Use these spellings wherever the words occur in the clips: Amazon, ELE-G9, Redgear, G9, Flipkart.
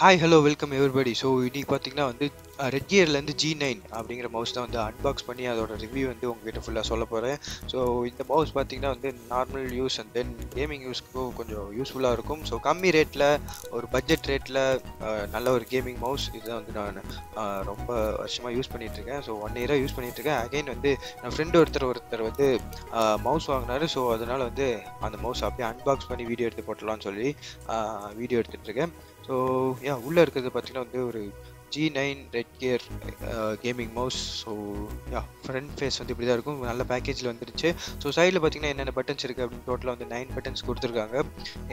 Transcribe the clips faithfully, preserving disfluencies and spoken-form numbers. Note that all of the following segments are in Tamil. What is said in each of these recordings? Hi, hello, welcome everybody. So, today we Redgear and G nine அப்படிங்கற மவுஸ் தான் வந்து unbox பண்ணி அதோட ரிவ்யூ வந்து உங்களுக்கு ஃபுல்லா சொல்ல போறேன். சோ இந்த மவுஸ் பாத்தீங்கன்னா வந்து normal use and then gaming யூஸ்க்கு கொஞ்சம் யூஸ்ஃபுல்லா இருக்கும். சோ கம்மி ரேட்ல ஒரு பட்ஜெட் ரேட்ல நல்ல ஒரு கேமிங் மவுஸ் இது வந்து நான் ரொம்ப வருஷமா யூஸ் பண்ணிட்டு இருக்கேன். சோ one year யூஸ் பண்ணிட்டு இருக்கேன். அகைன் வந்து நான் ஃப்ரெண்ட் ஒருத்தர் ஒருத்தர் வந்து மவுஸ் வாங்குனாரு. சோ அதனால வந்து அந்த மவுஸ் அப்படியே unbox பண்ணி வீடியோ எடுத்து போடலாம்னு சொல்லி வீடியோ எடுத்துட்டு இருக்கேன். சோ யா உள்ள இருக்குது பாத்தீங்கன்னா வந்து ஒரு G nine Redgear uh, gaming mouse. So yeah, front face வந்து இப்படி தான் இருக்கும். நல்ல பேக்கேஜ்ல வந்துருச்சு. So sideல பாத்தீங்கன்னா என்னென்ன buttons இருக்கு அப்படி டோட்டலா வந்து nine buttons கொடுத்திருக்காங்க.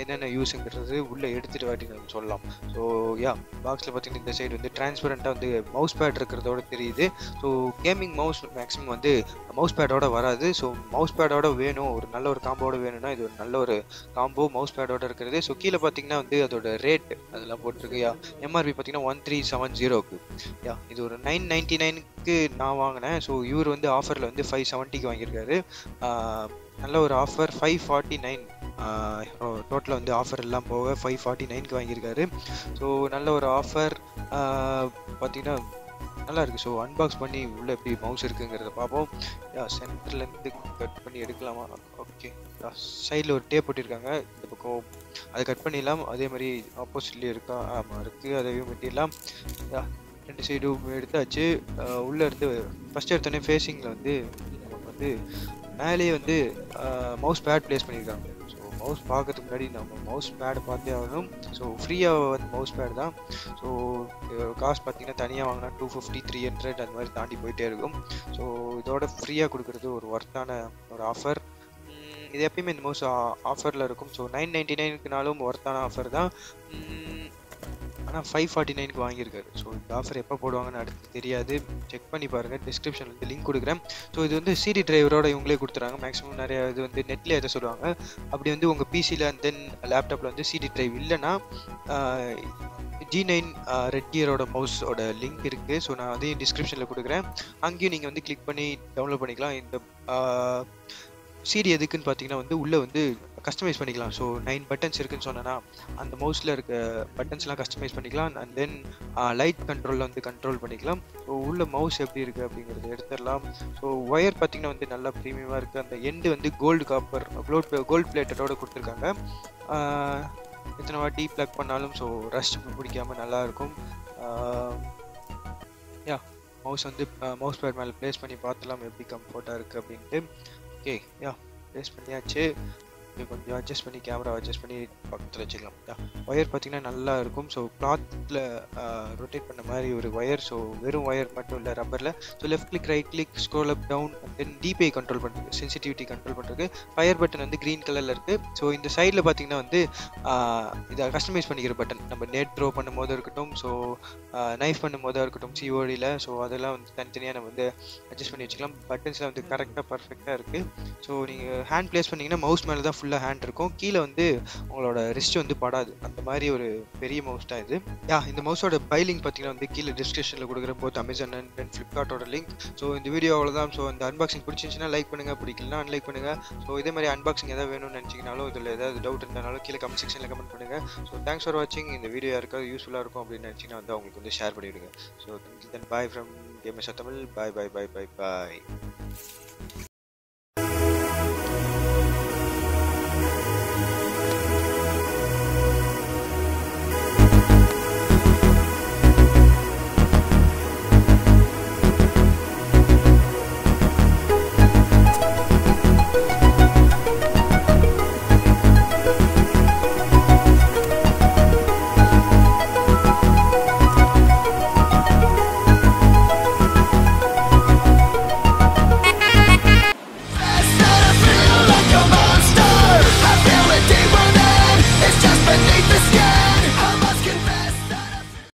என்னென்ன யூஸ்ங்கிறது உள்ள எடுத்துட்டு வாட்டிங்க சொல்லலாம். So yeah, பாக்ஸ்ல பாத்தீங்கன்னா இந்த சைடு வந்து transparent-ஆ வந்து mouse pad இருக்குறதோட தெரியுது. So gaming mouse maximum வந்து mouse pad-ஓட வராது. So mouse pad-ஓட வேணும் ஒரு நல்ல ஒரு காம்போட வேணும்னா இது ஒரு நல்ல ஒரு காம்போ mouse pad-ஓட இருக்குது. So கீழ பாத்தீங்கன்னா வந்து அதோட rate அதெல்லாம் போட்டுருக்கு. Yeah, M R P பாத்தீங்கன்னா one three seven zero. Yeah, இது ஒரு nine ninety-nine க்கு நான் வாங்குனேன். சோ இவர் வந்து ஆஃபர்ல வந்து five seventy க்கு வாங்கிருக்காரு. நல்ல ஒரு ஆஃபர் five forty-nine டோட்டலா வந்து ஆஃபர் எல்லாம் போக five forty-nine க்கு வாங்கிருக்காரு. சோ நல்ல ஒரு ஆஃபர் பாத்தீங்கன்னா நல்லா இருக்கு. சோ unbox பண்ணி உள்ள எப்படி மவுஸ் இருக்குங்கறத பாப்போம். யா சென்டர்ல இருந்து கட் பண்ணி எடுக்கலாமா? ஓகே. சைடுல ஒரு டேப் போட்டுருக்காங்க. இந்த பக்கம் அதை கட் பண்ணிடலாம். அதே மாதிரி ஆப்போசிட்ல இருக்கா? ஆமா இருக்கு. அதையும் வெட்டிடலாம். ரெண்டு சைடும் எடுத்தாச்சு. உள்ள இருந்து ஃபர்ஸ்ட் எடுத்தோடனே ஃபேஸிங்ல வந்து நமக்கு வந்து மேலே வந்து மவுஸ் பேட் பிளேஸ் பண்ணியிருக்காங்க. ஸோ மவுஸ் பார்க்கறதுக்கு முன்னாடி நம்ம மவுஸ் பேட் பார்த்தே ஆகணும். ஸோ ஃப்ரீயாக வந்து மவுஸ் பேட் தான். ஸோ காஸ்ட் பார்த்தீங்கன்னா தனியாக வாங்கினா டூ ஃபிஃப்டி த்ரீ ஹண்ட்ரட் அந்த மாதிரி தாண்டி போயிட்டே இருக்கும். ஸோ இதோட ஃப்ரீயாக கொடுக்குறது ஒரு ஒர்த்தான ஒரு ஆஃபர். இது எப்பயுமே இந்த மவுஸ் ஆஃபரில் இருக்கும். ஸோ நைன் நைன்டி நைனுக்குனாலும் ஒர்த்தான ஆஃபர் தான். ஆனால் ஃபைவ் ஃபார்ட்டி நைனுக்கு வாங்கியிருக்காரு. ஸோ இந்த ஆஃபர் எப்போ போடுவாங்கன்னு அடுத்து தெரியாது. செக் பண்ணி பாருங்கள். டிஸ்கிரிப்ஷனில் வந்து லிங்க் கொடுக்குறேன். ஸோ இது வந்து சிடி டிரைவரோட இவங்களே கொடுத்துறாங்க. மேக்ஸிமம் நிறையா இது வந்து நெட்லேயே அதை சொல்லுவாங்க. அப்படி வந்து உங்கள் பிசியில் அண்ட் தென் லேப்டாப்பில் வந்து சிடி டிரைவ் இல்லைன்னா ஜி நைன் ரெட்கியரோட மவுஸோட லிங்க் இருக்குது. ஸோ நான் அதையும் டிஸ்கிரிப்ஷனில் கொடுக்குறேன். அங்கேயும் நீங்கள் வந்து கிளிக் பண்ணி டவுன்லோட் பண்ணிக்கலாம். இந்த சிடி எதுக்குன்னு பார்த்தீங்கன்னா வந்து உள்ளே வந்து கஸ்டமைஸ் பண்ணிக்கலாம். ஸோ நைன் பட்டன்ஸ் இருக்குன்னு சொன்னேன்னா அந்த மவுஸில் இருக்க பட்டன்ஸ்லாம் கஸ்டமைஸ் பண்ணிக்கலாம். அண்ட் தென் லைட் கண்ட்ரோலில் வந்து கண்ட்ரோல் பண்ணிக்கலாம். ஸோ உள்ள மவுஸ் எப்படி இருக்குது அப்படிங்கிறது எடுத்துடலாம். ஸோ ஒயர் பார்த்திங்கன்னா வந்து நல்லா ப்ரீமியமாக இருக்குது. அந்த எண்டு வந்து கோல்டு காப்பர் க்ளோட் கோல்டு பிளேட்டடோடு கொடுத்துருக்காங்க. எத்தனை வாட்டி ப்ளக் பண்ணாலும் ஸோ ரஸ்ட் பிடிக்காமல் நல்லாயிருக்கும். யா மவுஸ் வந்து மவுஸ் பேட் மேலே ப்ளேஸ் பண்ணி பார்த்துலாம் எப்படி கம்ஃபர்ட்டாக இருக்குது அப்படின்ட்டு. ஓகே யா ப்ளேஸ் பண்ணியாச்சு. கொஞ்சம் அட்ஜஸ்ட் பண்ணி கேமரா அட்ஜஸ்ட் பண்ணி பக்கத்தில் வச்சுக்கலாம். ஒயர் பார்த்திங்கன்னா நல்லா இருக்கும். ஸோ கிளாத்தில் ரொட்டேட் பண்ண மாதிரி ஒரு ஒயர். ஸோ வெறும் ஒயர் மட்டும் இல்லை ரப்பரில். So left click right click scroll up down and then DPI control பண்ணுறது சென்சிட்டிவிட்டி கண்ட்ரோல் பண்ணுறது. ஃபயர் பட்டன் வந்து க்ரீன் கலரில் இருக்குது. ஸோ இந்த சைடில் பார்த்திங்கன்னா வந்து இதை கஸ்டமைஸ் பண்ணிக்கிற பட்டன் நம்ம நெட் ட்ரோ பண்ணும் போதும் இருக்கட்டும். ஸோ நைஃப் பண்ணும் போதாக இருக்கட்டும் சிஓடியில். ஸோ அதெல்லாம் வந்து தனித்தனியாக நம்ம வந்து அட்ஜஸ்ட் பண்ணி வச்சுக்கலாம். பட்டன்ஸ்லாம் வந்து கரெக்டாக பர்ஃபெக்டாக இருக்குது. ஸோ நீங்கள் ஹேண்ட் ப்ளேஸ் பண்ணிங்கன்னா மவுஸ் மேலே தான் ஃபுல்லாக ஹேண்ட் இருக்கும். கீழே வந்து உங்களோட ரிஸ்ட் வந்து படாது. அந்த மாதிரி ஒரு பெரிய மவுஸ் தான் இது. யா இந்த மவுஸோட பை லிங்க் பார்த்தீங்கன்னா வந்து கீழே டிஸ்கிரிப்ஷனில் கொடுக்குற போது அமேசான் அண்ட் தென் ஃப்ளிப்கார்ட்டோட லிங்க். ஸோ இந்த வீடியோ அவ்வளோதான். ஸோ இந்த அன்பாக்சிங் பிடிச்சிருந்துச்சுன்னா லைக் பண்ணுங்கள். பிடிக்கலாம் அன்லைக் பண்ணுங்கள். ஸோ இதே மாதிரி அன்பாக்சிங் எதாவது வேணும்னு நினச்சிங்கனாலும் இதில் ஏதாவது டவுட் இருந்தாலும் கீழே கமெண்ட் செக்ஷனில் கமெண்ட் பண்ணுங்கள். ஸோ தேங்க்ஸ் ஃபார் வாட்சிங். இந்த வீடியோ யாருக்காவது யூஸ்ஃபுல்லாக இருக்கும் அப்படின்னு நினச்சிங்கன்னா வந்து அவங்களுக்கு வந்து ஷேர் பண்ணிவிடுங்க. So thank you. Then bye from கேமேஷாதமில். பாய் பாய் பாய் பாய் பாய்.